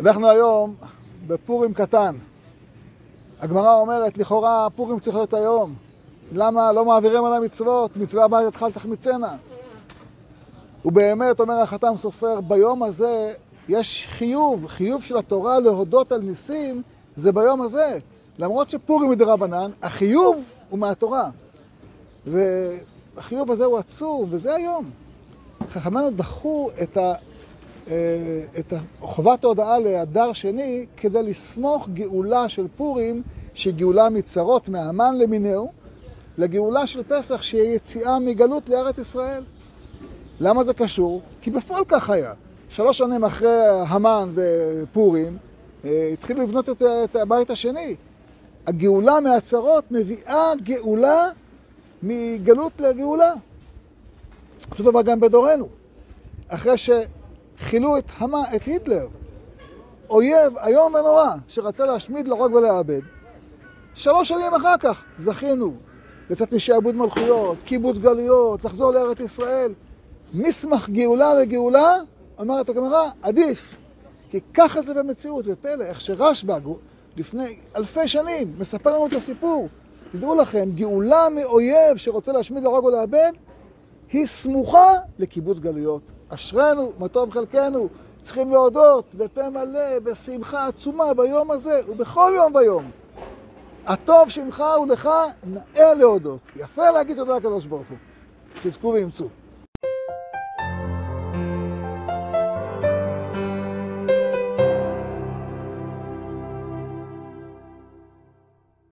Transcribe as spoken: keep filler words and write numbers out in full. אנחנו היום בפורים קטן. הגמרא אומרת, לכאורה פורים צריך להיות היום. למה לא מעבירים על המצוות? מצווה הבאה תתחל תחמיצנה. ובאמת, אומר החתם סופר, ביום הזה יש חיוב, חיוב של התורה להודות על ניסים, זה ביום הזה. למרות שפורים מדרבנן, החיוב הוא מהתורה. והחיוב הזה הוא עצום, וזה היום. חכמינו דחו את ה... את חובת ההודעה להדר שני כדי לסמוך גאולה של פורים, שגאולה מצרות מהמן למיניהו, לגאולה של פסח שהיא יציאה מגלות לארץ ישראל. למה זה קשור? כי בפועל כך היה. שלוש שנים אחרי המן ופורים התחילו לבנות את, את הבית השני. הגאולה מהצרות מביאה גאולה מגלות לגאולה. אותו דבר גם בדורנו. אחרי ש חילו את, המה, את היטלר, אויב היום ונורא, שרצה להשמיד, להרוג ולאבד. שלוש שנים אחר כך זכינו לצאת משעבוד מלכויות, קיבוץ גלויות, לחזור לארץ ישראל. מסמך גאולה לגאולה, אומרת הגמרא, עדיף. כי ככה זה במציאות, ופלא, איך שרשב"ג לפני אלפי שנים מספר לנו את הסיפור. תדעו לכם, גאולה מאויב שרוצה להשמיד, להרוג ולאבד, היא סמוכה לקיבוץ גלויות. אשרנו, מה טוב חלקנו, צריכים להודות בפה מלא, בשמחה עצומה ביום הזה, ובכל יום ויום. הטוב שמך ולך נאה להודות. יפה להגיד תודה לקדוש ברוך הוא. חזקו ואמצו.